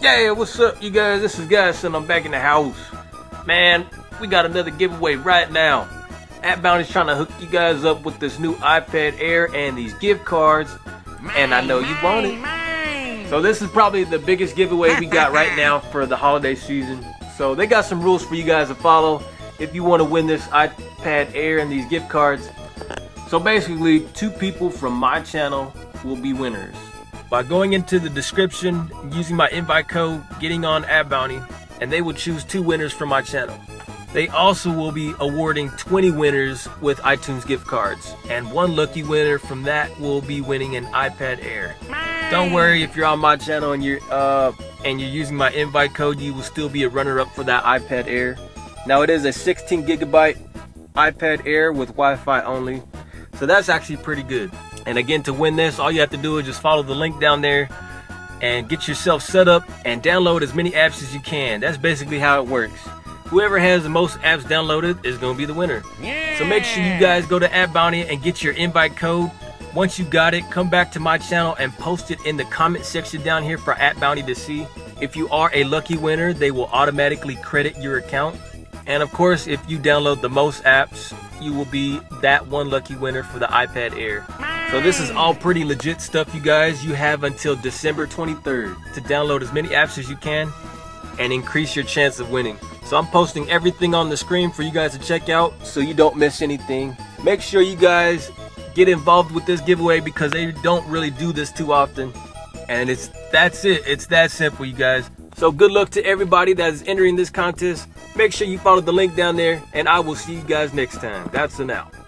Yeah, what's up, you guys? This is Gus, and I'm back in the house. Man, we got another giveaway right now. AppBounty's trying to hook you guys up with this new iPad Air and these gift cards, and I know you want it. So this is probably the biggest giveaway we got right now for the holiday season. So they got some rules for you guys to follow if you want to win this iPad Air and these gift cards. So basically, two people from my channel will be winners. By going into the description, using my invite code, getting on AppBounty, and they will choose two winners from my channel. They also will be awarding 20 winners with iTunes gift cards, and one lucky winner from that will be winning an iPad Air. Don't worry, if you're on my channel and you're using my invite code, you will still be a runner-up for that iPad Air. Now it is a 16-gigabyte iPad Air with Wi-Fi only, so that's actually pretty good. And again, to win this, all you have to do is just follow the link down there and get yourself set up and download as many apps as you can. That's basically how it works. Whoever has the most apps downloaded is going to be the winner. Yeah. So make sure you guys go to AppBounty and get your invite code. Once you got it, come back to my channel and post it in the comment section down here for AppBounty to see. If you are a lucky winner, they will automatically credit your account. And of course, if you download the most apps, you will be that one lucky winner for the iPad Air. So this is all pretty legit stuff, you guys. You have until December 23rd to download as many apps as you can and increase your chance of winning. So I'm posting everything on the screen for you guys to check out so you don't miss anything. Make sure you guys get involved with this giveaway because they don't really do this too often. And that's that simple, you guys. So good luck to everybody that is entering this contest. Make sure you follow the link down there, and I will see you guys next time. That's an out.